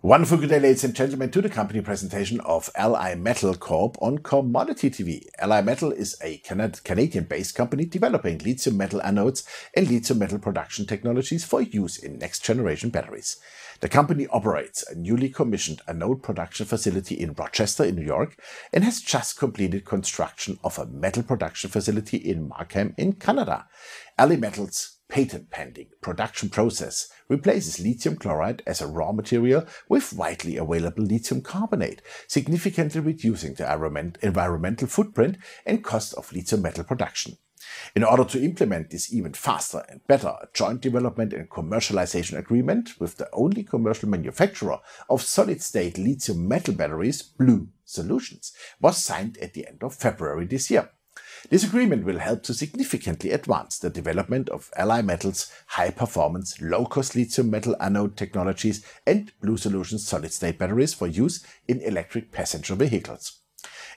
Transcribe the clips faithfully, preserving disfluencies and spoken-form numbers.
Wonderful good day, ladies and gentlemen, to the company presentation of Li Metal Corp on Commodity T V. Li Metal is a Canadian-based company developing lithium metal anodes and lithium metal production technologies for use in next-generation batteries. The company operates a newly commissioned anode production facility in Rochester, in New York, and has just completed construction of a metal production facility in Markham, in Canada. Li Metal's patent-pending production process replaces lithium chloride as a raw material with widely available lithium carbonate, significantly reducing the environmental footprint and cost of lithium metal production. In order to implement this even faster and better, a joint development and commercialization agreement with the only commercial manufacturer of solid-state lithium metal batteries, Blue Solutions, was signed at the end of February this year. This agreement will help to significantly advance the development of Li Metal's high-performance, low-cost lithium metal anode technologies and Blue Solutions solid-state batteries for use in electric passenger vehicles.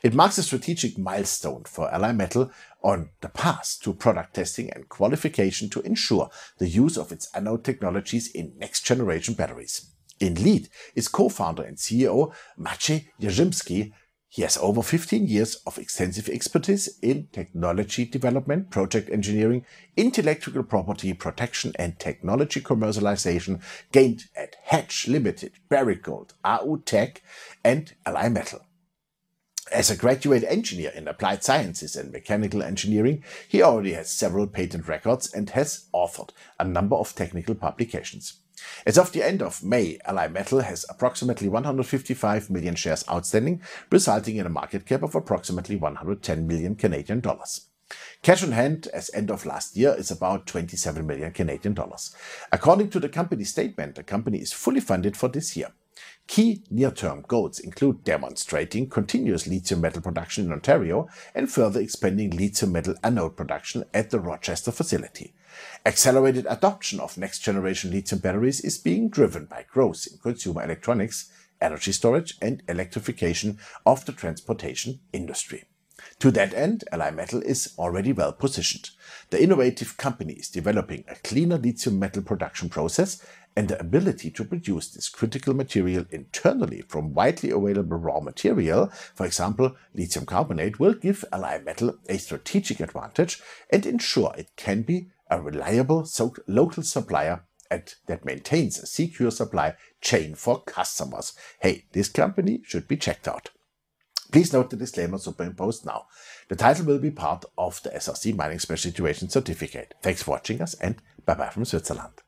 It marks a strategic milestone for Li Metal on the path to product testing and qualification to ensure the use of its anode technologies in next-generation batteries. In lead is co-founder and C E O Maciej Jerzymski. He has over fifteen years of extensive expertise in technology development, project engineering, intellectual property protection, and technology commercialization gained at Hatch Limited, Barrick Gold, AUTech, and Li Metal. As a graduate engineer in applied sciences and mechanical engineering, he already has several patent records and has authored a number of technical publications. As of the end of May, Li Metal has approximately one hundred fifty-five million shares outstanding, resulting in a market cap of approximately one hundred ten million Canadian dollars. Cash on hand as end of last year is about twenty-seven million Canadian dollars. According to the company statement, the company is fully funded for this year. Key near-term goals include demonstrating continuous lithium metal production in Ontario and further expanding lithium metal anode production at the Rochester facility. Accelerated adoption of next-generation lithium batteries is being driven by growth in consumer electronics, energy storage, and electrification of the transportation industry. To that end, Li Metal is already well positioned. The innovative company is developing a cleaner lithium metal production process, and the ability to produce this critical material internally from widely available raw material, for example lithium carbonate, will give Li Metal a strategic advantage and ensure it can be a reliable local supplier and that maintains a secure supply chain for customers. Hey, this company should be checked out. Please note the disclaimer superimposed now. The title will be part of the S R C Mining Special Situation Certificate. Thanks for watching us, and bye-bye from Switzerland.